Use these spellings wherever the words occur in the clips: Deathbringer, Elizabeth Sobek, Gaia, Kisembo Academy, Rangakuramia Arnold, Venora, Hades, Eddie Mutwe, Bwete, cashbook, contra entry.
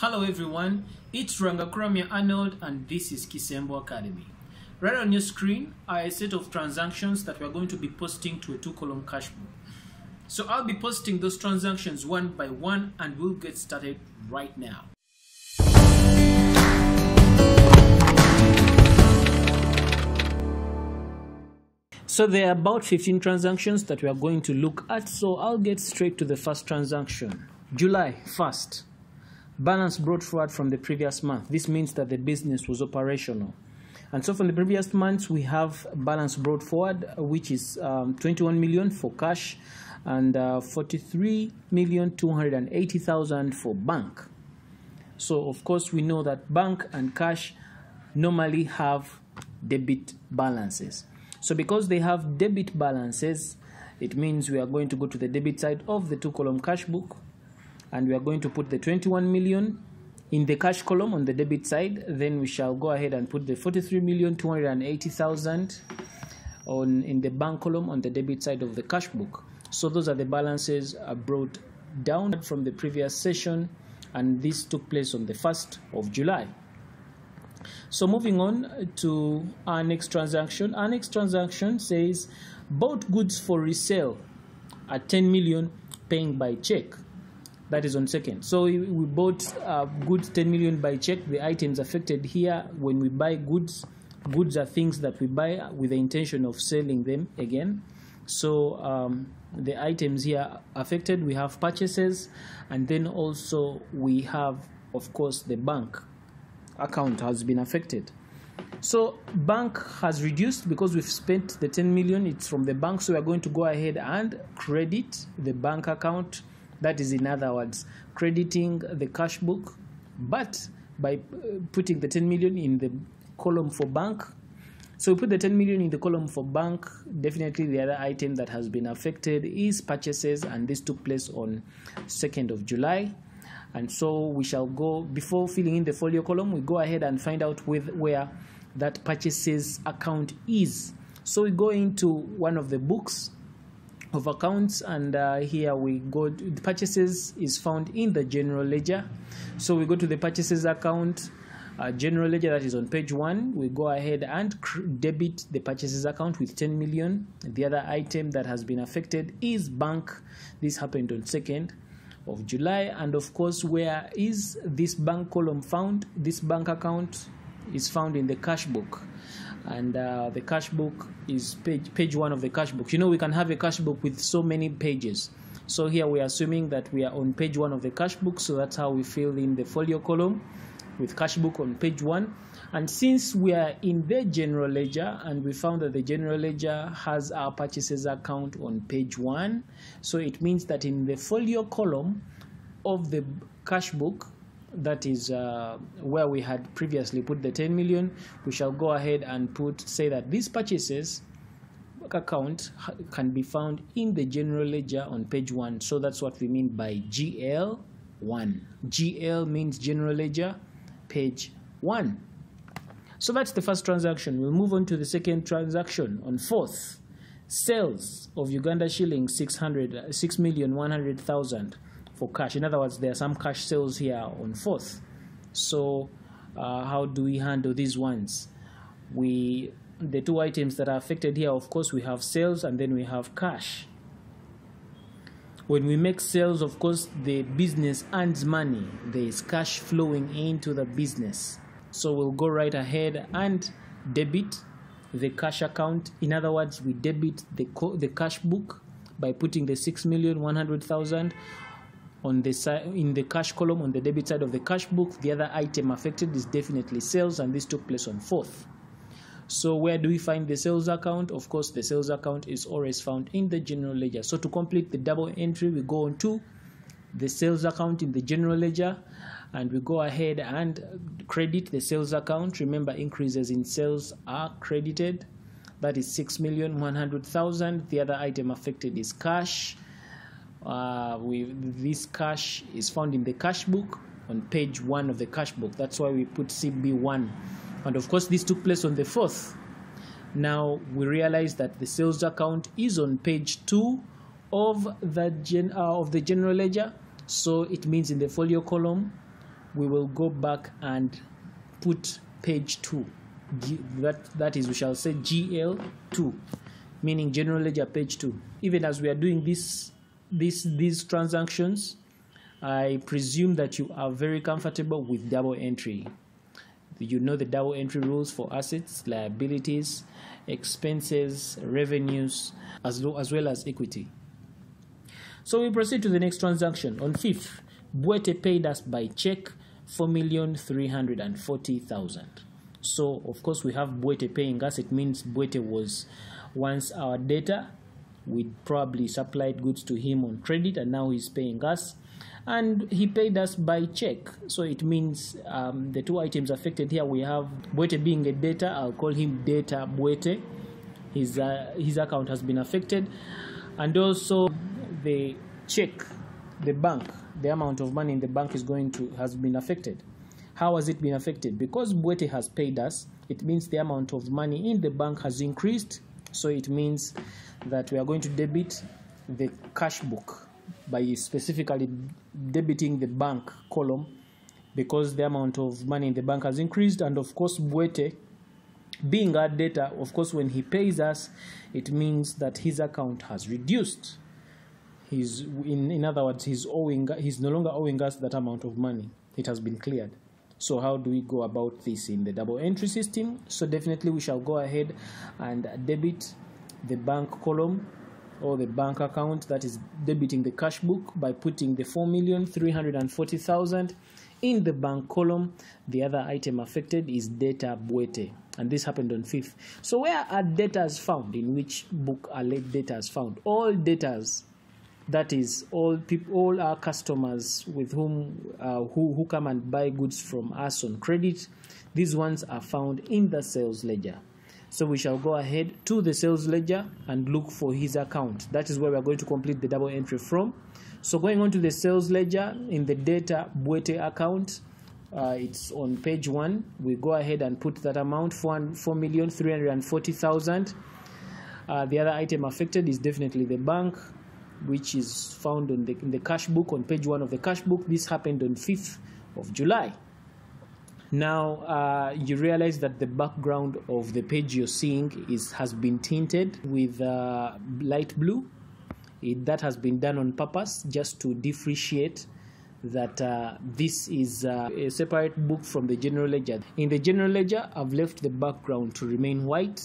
Hello everyone, it's Rangakuramia Arnold and this is Kisembo Academy. Right on your screen are a set of transactions that we are going to be posting to a 2-column cash book. So I'll be posting those transactions one by one and we'll get started right now. So there are about 15 transactions that we are going to look at, so I'll get straight to the first transaction. July 1st. Balance brought forward from the previous month. This means that the business was operational. And so from the previous months, we have balance brought forward, which is 21 million for cash and 43,280,000 for bank. So, of course, we know that bank and cash normally have debit balances. So because they have debit balances, it means we are going to go to the debit side of the 2-column cash book. And we are going to put the 21 million in the cash column on the debit side. Then we shall go ahead and put the 43,280,000 in the bank column on the debit side of the cash book. So those are the balances brought down from the previous session, and this took place on the 1st of July. So moving on to our next transaction. Our next transaction says bought goods for resale at 10 million paying by check. That is on second. So we bought goods 10 million by check. The items affected here when we buy goods. Goods are things that we buy with the intention of selling them again. So the items here affected, we have purchases, and then also we have, of course, the bank account has been affected. So bank has reduced because we've spent the 10 million. It's from the bank. So we're going to go ahead and credit the bank account. That is, in other words, crediting the cash book, but by putting the 10 million in the column for bank. So we put the 10 million in the column for bank. Definitely the other item that has been affected is purchases, and this took place on 2nd of July. And so we shall go, before filling in the folio column, we go ahead and find out where that purchases account is. So we go into one of the books of accounts, and here we go to the purchases is found in the general ledger. So we go to the purchases account, general ledger, that is on page 1. We go ahead and debit the purchases account with 10 million. The other item that has been affected is bank. This happened on 2nd of July, and of course, where is this bank column found? This bank account is found in the cash book. And the cash book is page 1 of the cash book. You know, we can have a cash book with so many pages. So here we are assuming that we are on page 1 of the cash book. So that's how we fill in the folio column with cash book on page 1. And since we are in the general ledger, and we found that the general ledger has our purchases account on page 1. So it means that in the folio column of the cash book, that is where we had previously put the 10 million. We shall go ahead and say that these purchases account can be found in the general ledger on page 1. So that's what we mean by GL1. GL means general ledger, page 1. So that's the first transaction. We'll move on to the second transaction on 4th. Sales of Uganda shillings 6,100,000. For cash. In other words, there are some cash sales here on 4th. So how do we handle these ones? The two items that are affected here, of course, we have sales and then we have cash. When we make sales, of course, the business earns money. There is cash flowing into the business. So we'll go right ahead and debit the cash account. In other words, we debit the cash book by putting the 6,100,000 on the side in the cash column on the debit side of the cash book. The other item affected is definitely sales, and this took place on 4th. So where do we find the sales account? Of course, the sales account is always found in the general ledger. So to complete the double entry, we go on to the sales account in the general ledger, and we go ahead and credit the sales account. Remember, increases in sales are credited. That is 6,100,000. The other item affected is cash. This cash is found in the cash book on page 1 of the cash book. That's why we put CB1, and of course this took place on the 4th. Now we realize that the sales account is on page 2 of the general ledger. So it means in the folio column we will go back and put page 2. That is, we shall say GL2, meaning general ledger page 2. Even as we are doing these transactions, I presume that you are very comfortable with double entry. You know the double entry rules for assets, liabilities, expenses, revenues, as well as equity. So we proceed to the next transaction. On 5th, Bwete paid us by check 4,340,000. So of course we have Bwete paying us. It means Bwete was once our debtor. We probably supplied goods to him on credit, and now he's paying us. And he paid us by check. So it means the two items affected here, we have Bwete being a debtor. I'll call him debtor Bwete. His account has been affected. And also the check, the bank, the amount of money in the bank has been affected. How has it been affected? Because Bwete has paid us, it means the amount of money in the bank has increased. So it means that we are going to debit the cash book by specifically debiting the bank column, because the amount of money in the bank has increased. And of course, Bwete being our debtor, of course, when he pays us, it means that his account has reduced. He's, in other words, he's no longer owing us that amount of money. It has been cleared. So how do we go about this in the double entry system? So definitely we shall go ahead and debit the bank column or the bank account, that is debiting the cash book, by putting the 4,340,000 in the bank column. The other item affected is debtor Bwete, and this happened on 5th. So where are debtors found? In which book are late debtors found? All debtors, that is all our customers with whom who come and buy goods from us on credit, these ones are found in the sales ledger. So we shall go ahead to the sales ledger and look for his account. That is where we are going to complete the double entry from. So going on to the sales ledger, in the debtor Bwete account, it's on page 1. We go ahead and put that amount, 4,340,000. The other item affected is definitely the bank, which is found in the cash book, on page 1 of the cash book. This happened on 5th of July. Now you realize that the background of the page you're seeing has been tinted with light blue. That has been done on purpose, just to differentiate that this is a separate book from the general ledger. In the general ledger, I've left the background to remain white.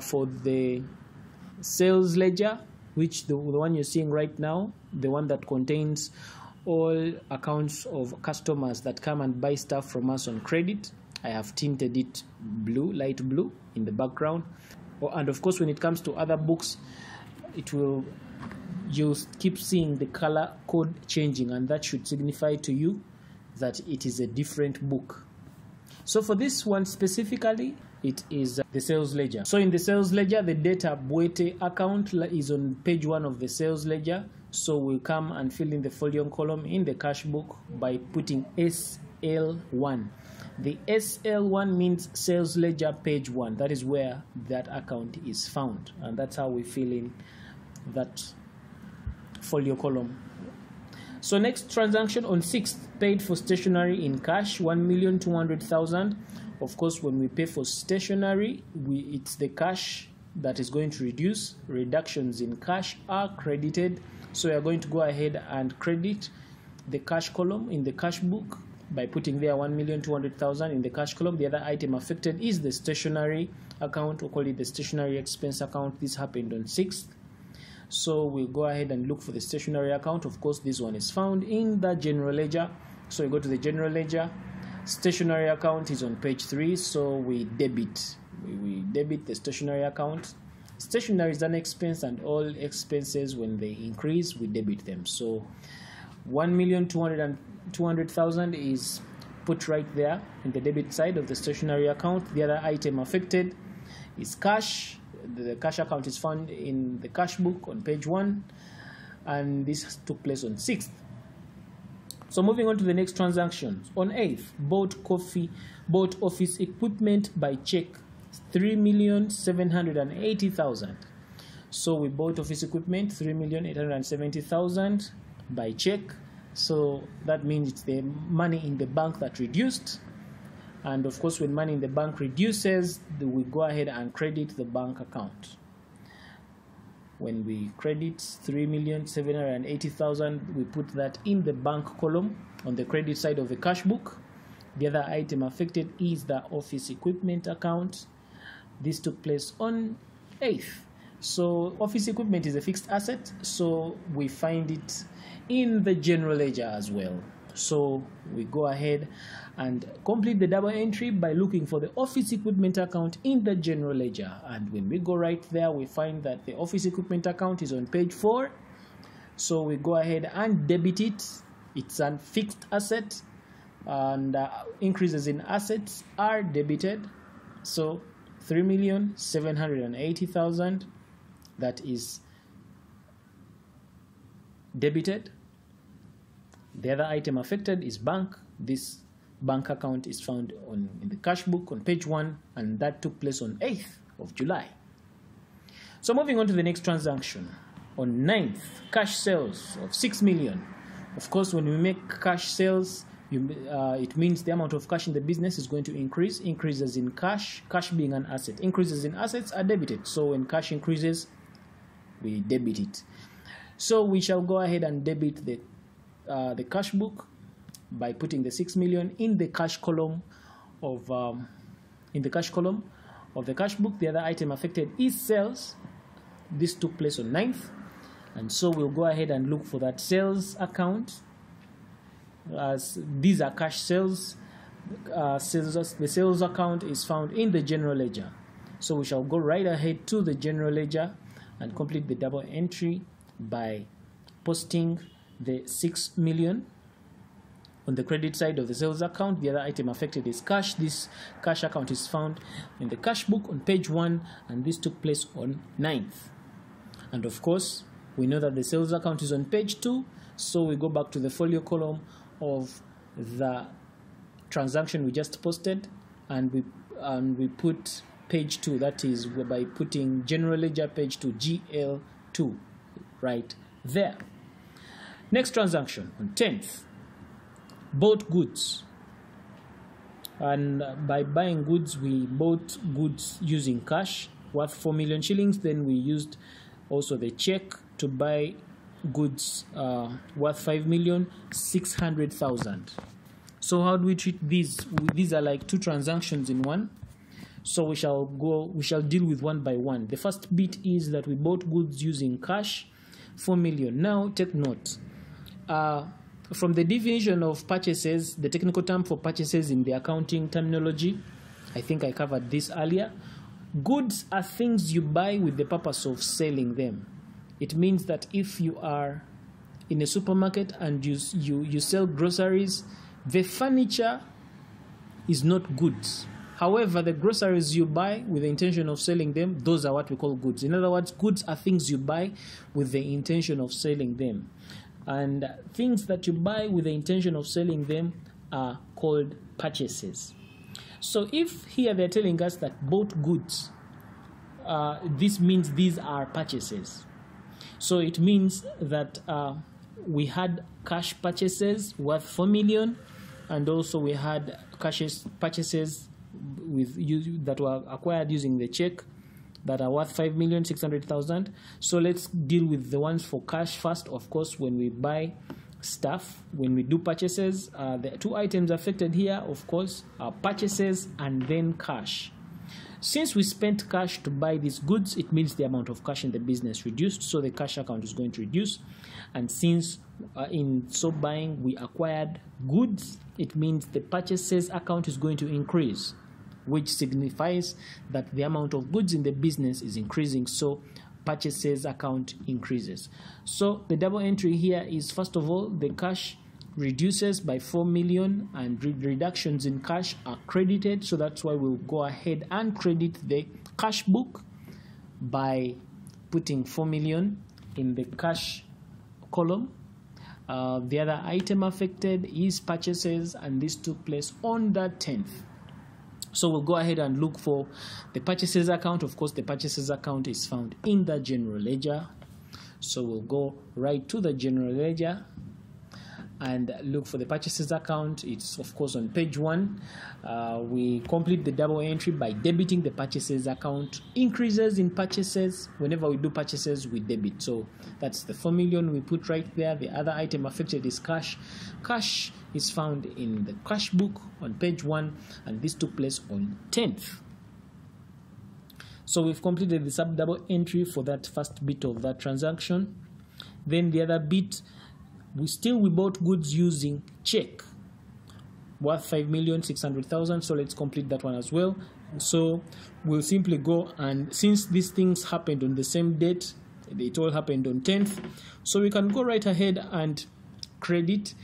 For the sales ledger, which the one you're seeing right now, the one that contains all accounts of customers that come and buy stuff from us on credit, I have tinted it blue, light blue, in the background. And of course, when it comes to other books, you'll keep seeing the color code changing, and that should signify to you that it is a different book. So for this one specifically, it is the sales ledger. So in the sales ledger, the debtor Bwete account is on page 1 of the sales ledger. So we'll come and fill in the folio column in the cash book by putting SL1. The SL1 means sales ledger page 1. That is where that account is found. And that's how we fill in that folio column. So next transaction on 6th, paid for stationery in cash, 1,200,000. Of course, when we pay for stationery, it's the cash that is going to reduce. Reductions in cash are credited. So we are going to go ahead and credit the cash column in the cash book by putting there 1,200,000 in the cash column. The other item affected is the stationery account, or call it the stationery expense account. This happened on 6th. So we'll go ahead and look for the stationery account. Of course, this one is found in the general ledger. So we go to the general ledger. Stationery account is on page 3. So we debit the stationery account. Stationery is an expense, and all expenses, when they increase, we debit them. So 1,200,000 is put right there in the debit side of the stationery account. The other item affected is cash. The cash account is found in the cash book on page 1, and this took place on 6th. So moving on to the next transaction. On 8th, bought office equipment by check, 3,780,000. So we bought office equipment, 3,870,000 by check. So that means it's the money in the bank that reduced. And of course, when money in the bank reduces, we go ahead and credit the bank account. When we credit 3,780,000, we put that in the bank column on the credit side of the cash book. The other item affected is the office equipment account. This took place on 8th. So office equipment is a fixed asset, so we find it in the general ledger as well. So we go ahead and complete the double entry by looking for the office equipment account in the general ledger. And when we go right there, we find that the office equipment account is on page 4. So we go ahead and debit it. It's a fixed asset, and increases in assets are debited. So 3,780,000, that is debited. The other item affected is bank. This bank account is found in the cash book on page 1, and that took place on 8th of July. So moving on to the next transaction. On 9th, cash sales of 6 million. Of course, when we make cash sales, it means the amount of cash in the business is going to increase. Increases in cash, cash being an asset. Increases in assets are debited. So when cash increases, we debit it. So we shall go ahead and debit the cash book by putting the 6 million in the cash column of the cash book. The other item affected is sales. This took place on 9th, and so we'll go ahead and look for that sales account, as these are cash sales. The sales account is found in the general ledger, so we shall go right ahead to the general ledger and complete the double entry by posting the 6 million on the credit side of the sales account. The other item affected is cash. This cash account is found in the cash book on page 1, and this took place on 9th. And of course, we know that the sales account is on page 2, so we go back to the folio column of the transaction we just posted, and we put page 2, that is by putting general ledger page 2, GL2, right there. Next transaction on 10th, bought goods, and by buying goods, we bought goods using cash worth 4 million shillings. Then we used also the check to buy goods worth 5,600,000. So how do we treat these? These are like two transactions in one. So we shall deal with one by one. The first bit is that we bought goods using cash, 4 million. Now take note. From the definition of purchases, the technical term for purchases in the accounting terminology, I think I covered this earlier. Goods are things you buy with the purpose of selling them. It means that if you are in a supermarket and you sell groceries, the furniture is not goods. However, the groceries you buy with the intention of selling them, those are what we call goods. In other words, goods are things you buy with the intention of selling them. And things that you buy with the intention of selling them are called purchases. So if here they're telling us that bought goods, this means these are purchases. So it means that we had cash purchases worth 4 million, and also we had cash purchases that were acquired using the check that are worth 5,600,000. So let's deal with the ones for cash first. Of course, when we buy stuff, when we do purchases, the two items affected here, of course, are purchases and then cash. Since we spent cash to buy these goods, it means the amount of cash in the business reduced, so the cash account is going to reduce. And since in so buying we acquired goods, it means the purchases account is going to increase, which signifies that the amount of goods in the business is increasing, so purchases account increases. So the double entry here is, first of all, the cash reduces by 4 million, and reductions in cash are credited, so that's why we'll go ahead and credit the cash book by putting 4 million in the cash column. The other item affected is purchases, and this took place on the 10th. So we'll go ahead and look for the purchases account. Of course, the purchases account is found in the general ledger. So we'll go right to the general ledger and look for the purchases account. It's of course on page 1. We complete the double entry by debiting the purchases account. Increases in purchases, whenever we do purchases we debit, so that's the 4 million we put right there. The other item affected is cash. Cash is found in the cash book on page 1, and this took place on 10th. So we've completed the sub double entry for that first bit of that transaction. Then the other bit, we bought goods using check worth 5,600,000, so let's complete that one as well. So we'll simply go, and since these things happened on the same date, it all happened on 10th, so we can go right ahead and credit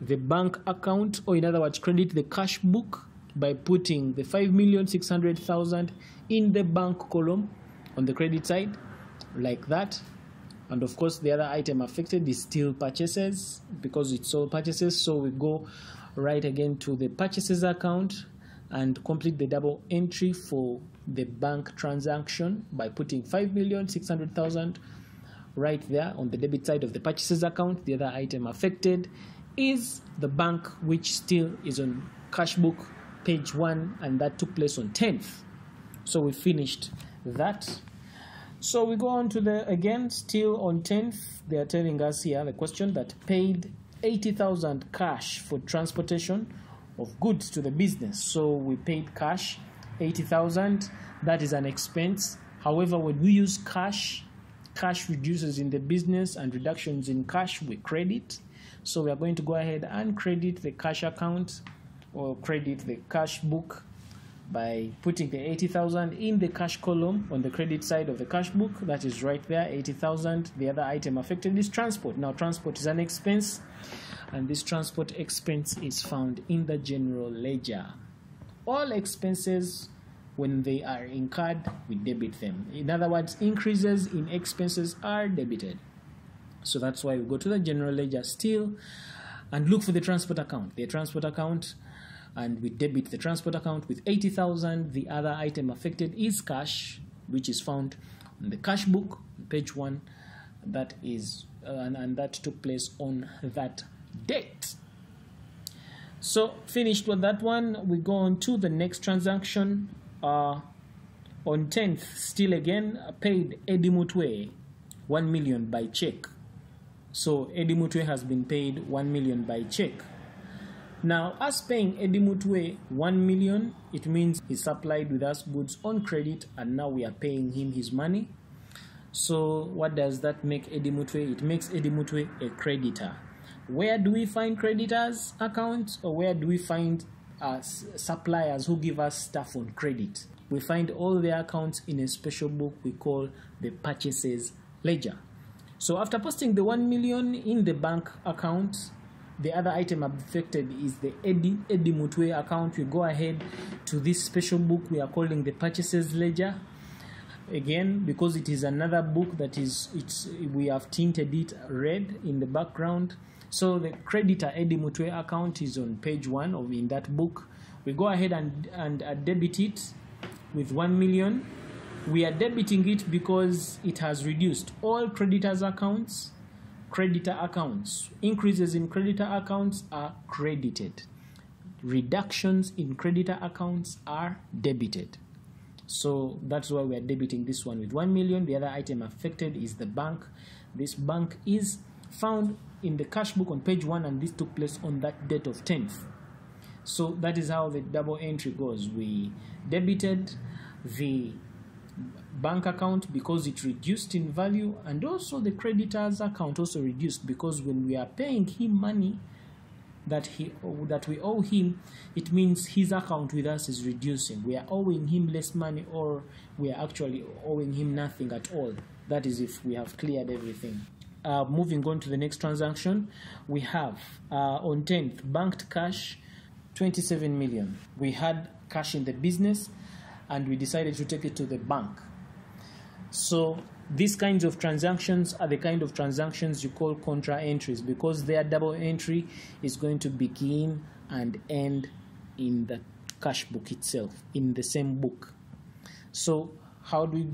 the bank account, or in other words credit the cash book, by putting the 5,600,000 in the bank column on the credit side like that. And of course the other item affected is still purchases, because it's all purchases, so we go right again to the purchases account and complete the double entry for the bank transaction by putting 5,600,000 right there on the debit side of the purchases account. The other item affected is the bank, which still is on cash book page 1, and that took place on 10th. So we finished that. So we go on to the, again still on 10th, they are telling us here the question that paid 80,000 cash for transportation of goods to the business. So we paid cash 80,000, that is an expense. However, when we use cash, cash reduces in the business, and reductions in cash we credit. So we are going to go ahead and credit the cash account, or credit the cash book, by putting the 80,000 in the cash column on the credit side of the cash book. That is right there, 80,000. The other item affected is transport. Now transport is an expense, and this transport expense is found in the general ledger. All expenses, when they are incurred, we debit them. In other words, increases in expenses are debited. So that's why we go to the general ledger still and look for the transport account. The transport account, and we debit the transport account with 80,000. The other item affected is cash, which is found in the cash book, page 1. That is, and that took place on that date. So finished with that one. We go on to the next transaction. On 10th, still again, paid Eddie Mutwe 1 million by check. So Eddie Mutwe has been paid 1 million by check. Now, us paying Eddie Mutwe 1 million, it means he supplied with us goods on credit, and now we are paying him his money. So, what does that make Eddie Mutwe? It makes Eddie Mutwe a creditor. Where do we find creditors' accounts, or where do we find suppliers who give us stuff on credit? We find all their accounts in a special book we call the Purchases Ledger. So, after posting the 1 million in the bank account, the other item affected is the Eddie Mutwe account. We go ahead to this special book we are calling the Purchases Ledger. Again, because it is another book that is, we have tinted it red in the background. So the creditor Eddie Mutwe account is on page 1 of in that book. We go ahead and debit it with 1 million. We are debiting it because it has reduced all creditors' accounts. Creditor accounts, increases in creditor accounts are credited, reductions in creditor accounts are debited. So that's why we are debiting this one with 1 million. The other item affected is the bank. This bank is found in the cash book on page 1, and this took place on that date of 10th. So that is how the double entry goes. We debited the bank account because it reduced in value, and also the creditor's account also reduced, because when we are paying him money that we owe him, it means his account with us is reducing. We are owing him less money, or we are actually owing him nothing at all. That is if we have cleared everything. Moving on to the next transaction, we have on 10th, banked cash 27 million. We had cash in the business, and we decided to take it to the bank. So these kinds of transactions are the kind of transactions you call contra entries, because their double entry is going to begin and end in the cash book itself, in the same book. So how do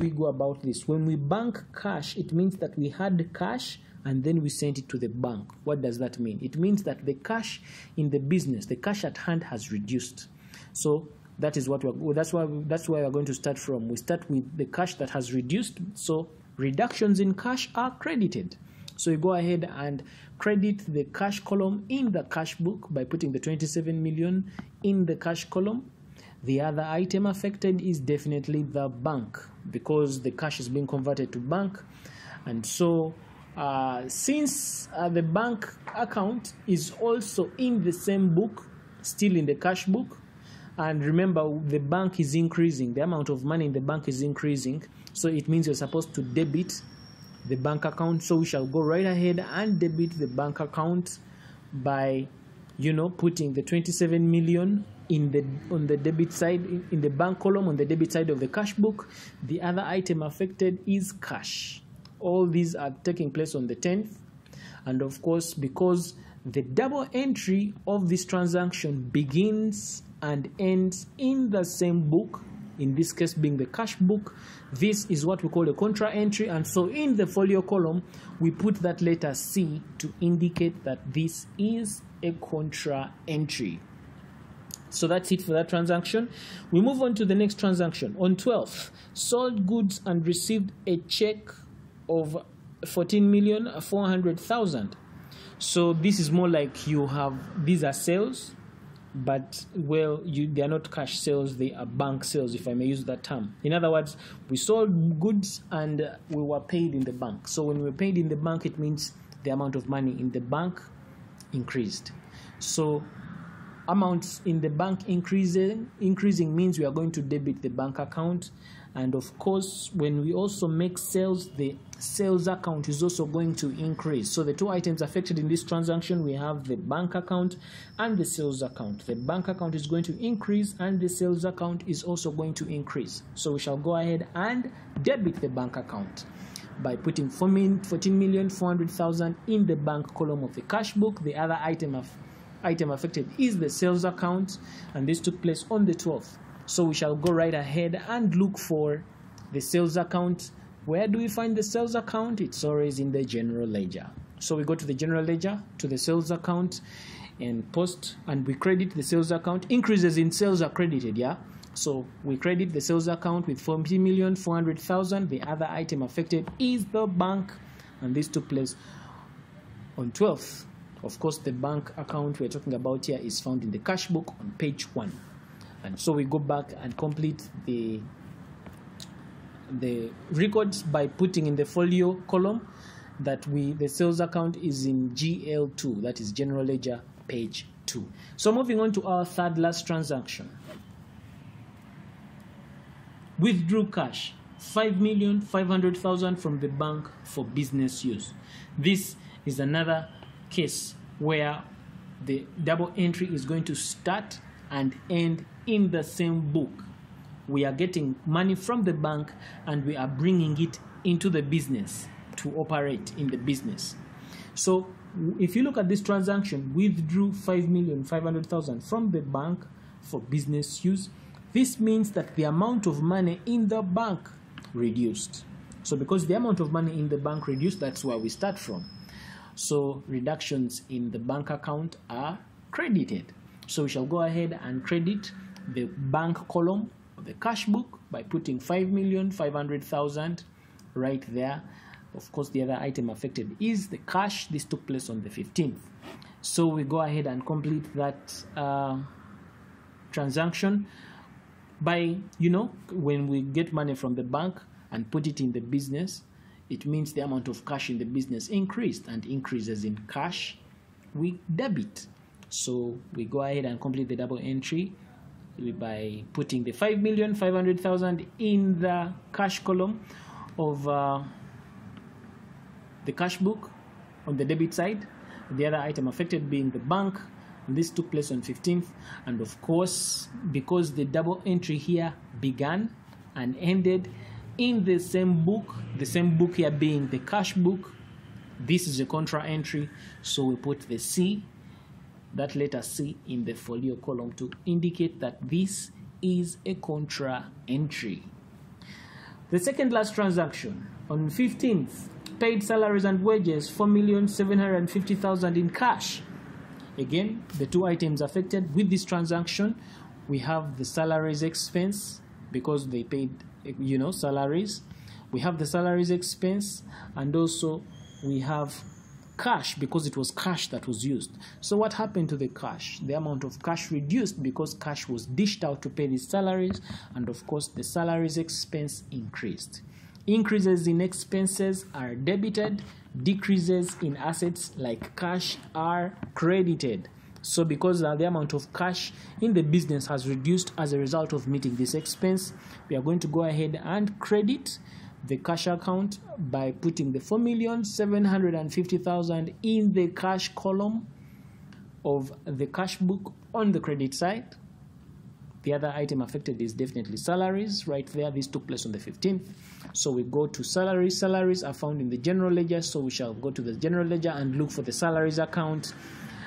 we go about this? When we bank cash, it means that we had cash and then we sent it to the bank. What does that mean? It means that the cash in the business, the cash at hand, has reduced. So that is what we're, that's why we're going to start from. We start with the cash that has reduced. So reductions in cash are credited. So you go ahead and credit the cash column in the cash book by putting the 27 million in the cash column. The other item affected is definitely the bank, because the cash is being converted to bank. And so since the bank account is also in the same book, still in the cash book, and remember the bank is increasing, the amount of money in the bank is increasing, so it means you're supposed to debit the bank account. So we shall go right ahead and debit the bank account by, you know, putting the 27 million on the debit side, in the bank column on the debit side of the cash book. The other item affected is cash. All these are taking place on the 10th, and of course, because the double entry of this transaction begins and ends in the same book, in this case being the cash book, this is what we call a contra entry. And so in the folio column we put that letter C to indicate that this is a contra entry. So that's it for that transaction. We move on to the next transaction. On 12th, sold goods and received a check of 14,400,000. So this is more like you have, these are sales, but well, they are not cash sales, they are bank sales, if I may use that term. In other words, we sold goods and we were paid in the bank. So when we were paid in the bank, it means the amount of money in the bank increased. So amounts in the bank increasing means we are going to debit the bank account. And of course, when we also make sales, the sales account is also going to increase. So the two items affected in this transaction, we have the bank account and the sales account. The bank account is going to increase and the sales account is also going to increase. So we shall go ahead and debit the bank account by putting 14,400,000 in the bank column of the cash book. The other item affected is the sales account, and this took place on the 12th. So we shall go right ahead and look for the sales account. Where do we find the sales account? It's always in the general ledger. So we go to the general ledger, to the sales account, and post, and we credit the sales account. Increases in sales are credited, yeah. So we credit the sales account with 14,400,000. The other item affected is the bank, and this took place on 12th. Of course, the bank account we're talking about here is found in the cash book on page 1. And so we go back and complete the records by putting in the folio column that the sales account is in GL2, that is general ledger, page 2. So moving on to our third last transaction. Withdrew cash 5,500,000 from the bank for business use. This is another case where the double entry is going to start and end in the same book. We are getting money from the bank and we are bringing it into the business to operate in the business. So if you look at this transaction, withdrew 5,500,000 from the bank for business use, this means that the amount of money in the bank reduced. So because the amount of money in the bank reduced, that's where we start from. So reductions in the bank account are credited. So we shall go ahead and credit the bank column of the cash book by putting 5,500,000 right there. Of course, the other item affected is the cash. This took place on the 15th. So we go ahead and complete that transaction by, you know, when we get money from the bank and put it in the business, it means the amount of cash in the business increased, and increases in cash we debit. So we go ahead and complete the double entry by putting the 5,500,000 in the cash column of the cash book on the debit side, the other item affected being the bank. This took place on 15th, and of course, because the double entry here began and ended in the same book here being the cash book, this is a contra entry. So we put the C, that letter C, in the folio column to indicate that this is a contra entry. The second last transaction on 15th, paid salaries and wages, 4,750,000 in cash. Again, the two items affected with this transaction, we have the salaries expense, because they paid, you know, salaries. We have the salaries expense, and also we have cash, because it was cash that was used. So what happened to the cash? The amount of cash reduced because cash was dished out to pay the salaries, and of course the salaries expense increased. Increases in expenses are debited, decreases in assets like cash are credited. So because the amount of cash in the business has reduced as a result of meeting this expense, we are going to go ahead and credit the cash account by putting the 4,750,000 in the cash column of the cash book on the credit side. The other item affected is definitely salaries. Right there, this took place on the 15th. So we go to salaries. Salaries are found in the general ledger, so we shall go to the general ledger and look for the salaries account.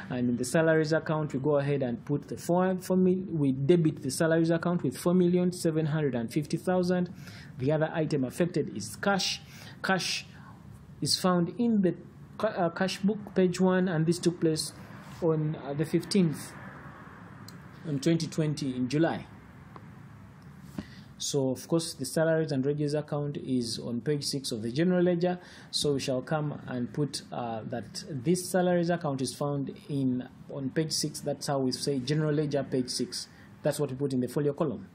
And in the salaries account, we go ahead and put the we debit the salaries account with 4,750,000. The other item affected is cash. Cash is found in the cash book, page 1, and this took place on the 15th, in 2020, in July. So, of course, the salaries and wages account is on page 6 of the general ledger. So we shall come and put that this salaries account is found in on page 6. That's how we say general ledger, page 6. That's what we put in the folio column.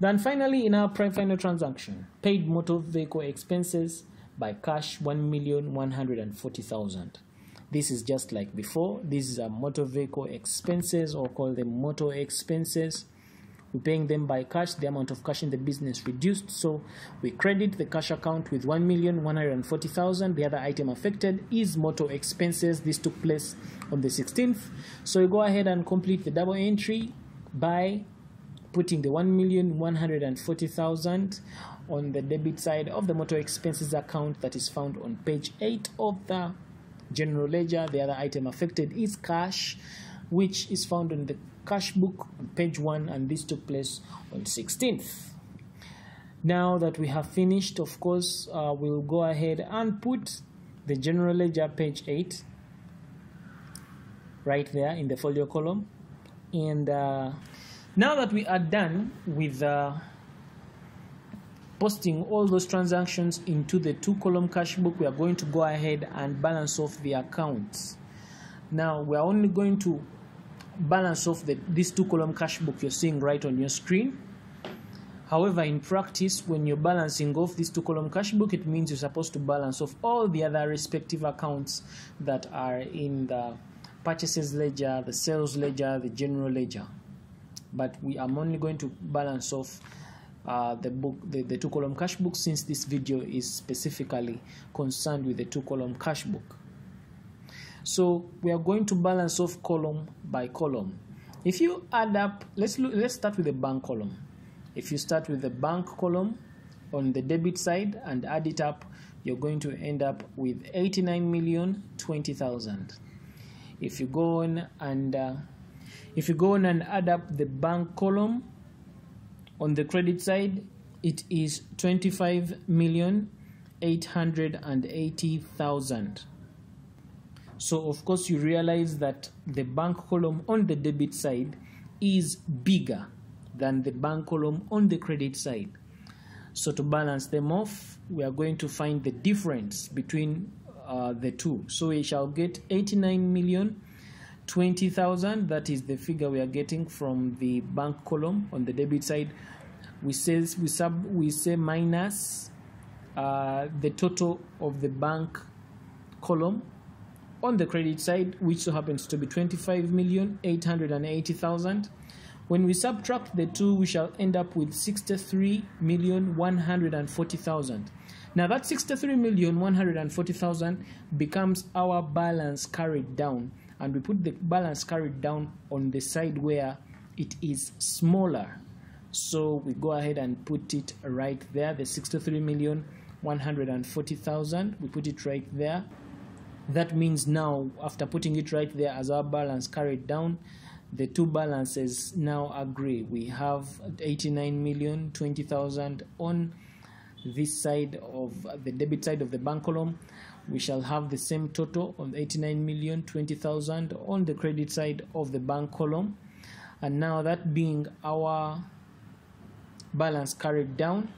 Then finally, in our final transaction, paid motor vehicle expenses by cash, 1,140,000. This is just like before. These are motor vehicle expenses, or call them motor expenses. We're paying them by cash. The amount of cash in the business reduced, so we credit the cash account with 1,140,000. The other item affected is motor expenses. This took place on the 16th. So we go ahead and complete the double entry by putting the 1,140,000 on the debit side of the motor expenses account that is found on page 8 of the general ledger. The other item affected is cash, which is found on the cash book on page 1, and this took place on 16th. Now that we have finished, of course, we'll go ahead and put the general ledger, page 8, right there in the folio column. And now that we are done with posting all those transactions into the two-column cash book, we are going to go ahead and balance off the accounts. Now we are only going to balance off this two-column cash book you're seeing right on your screen. However, in practice, when you're balancing off this two-column cash book, it means you're supposed to balance off all the other respective accounts that are in the purchases ledger, the sales ledger, the general ledger. But we are only going to balance off the two-column cash book, since this video is specifically concerned with the two-column cash book. So we are going to balance off column by column. If you add up, let's start with the bank column. If you start with the bank column on the debit side and add it up, you're going to end up with 89,020,000. If you go on and add up the bank column on the credit side, it is 25,880,000. So, of course, you realize that the bank column on the debit side is bigger than the bank column on the credit side. So, to balance them off, we are going to find the difference between the two. So, we shall get 89,020,000. That is the figure we are getting from the bank column on the debit side. We say minus the total of the bank column on the credit side, which so happens to be 25,880,000. When we subtract the two, we shall end up with 63,140,000. Now that 63,140,000 becomes our balance carried down, and we put the balance carried down on the side where it is smaller. So we go ahead and put it right there, the 63,140,000. We put it right there. That means now, after putting it right there as our balance carried down, the two balances now agree. We have 89,020,000 on this side of the debit side of the bank column, we shall have the same total of 89,020,000 on the credit side of the bank column. And now, that being our balance carried down,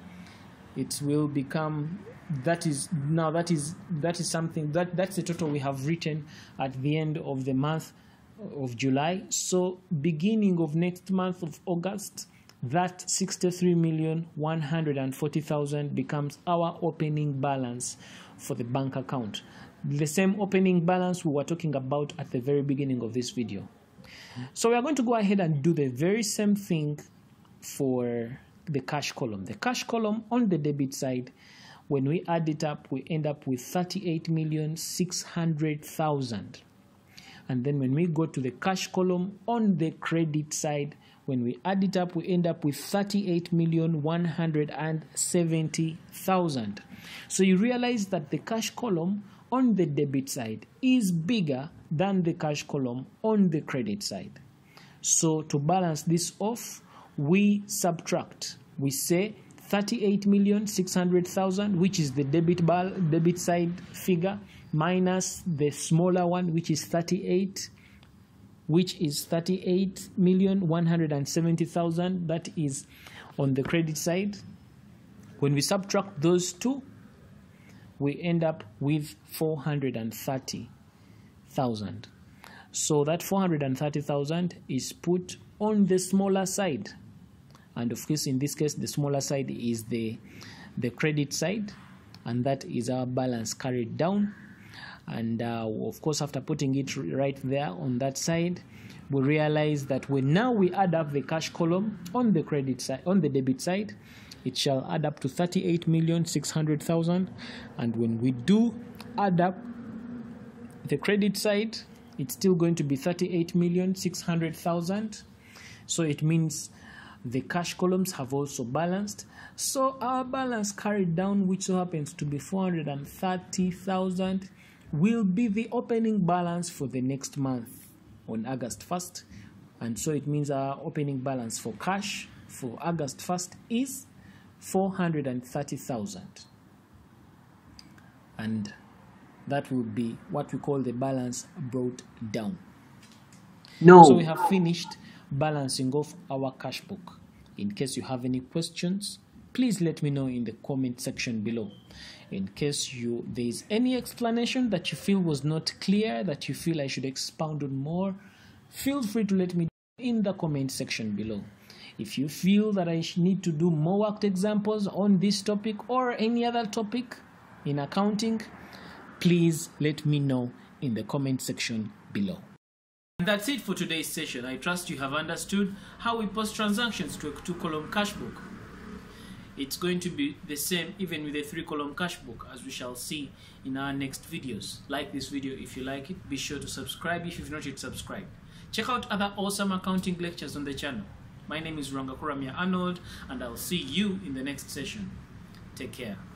it will become, that is something that's the total we have written at the end of the month of July. So beginning of next month of August, that 63,140,000 becomes our opening balance for the bank account, the same opening balance we were talking about at the very beginning of this video. So we are going to go ahead and do the very same thing for the cash column. The cash column on the debit side, when we add it up, we end up with 38,600,000. And then when we go to the cash column on the credit side, when we add it up, we end up with 38,170,000. So you realize that the cash column on the debit side is bigger than the cash column on the credit side. So to balance this off, we subtract. We say 38,600,000, which is the debit side figure, minus the smaller one, which is 38,170,000, that is on the credit side. When we subtract those two, we end up with 430,000. So that 430,000 is put on the smaller side, and of course in this case the smaller side is the credit side, and that is our balance carried down. And of course, after putting it right there on that side, we realize that when now we add up the cash column on the credit side, on the debit side, it shall add up to 38,600,000. And when we do add up the credit side, it's still going to be 38,600,000. So it means the cash columns have also balanced. So our balance carried down, which so happens to be 430,000, will be the opening balance for the next month on August 1st. And so it means our opening balance for cash for August 1st is 430,000. And that will be what we call the balance brought down. So we have finished balancing off our cash book. In case you have any questions, please let me know in the comment section below. In case there is any explanation that you feel was not clear, that you feel I should expound on more, feel free to let me know in the comment section below. If you feel that I need to do more worked examples on this topic or any other topic in accounting, please let me know in the comment section below. And that's it for today's session. I trust you have understood how we post transactions to a two-column cash book. It's going to be the same even with a three-column cash book, as we shall see in our next videos. Like this video if you like it. Be sure to subscribe if you've not yet subscribed. Check out other awesome accounting lectures on the channel. My name is Rangakuramia Arnold, and I'll see you in the next session. Take care.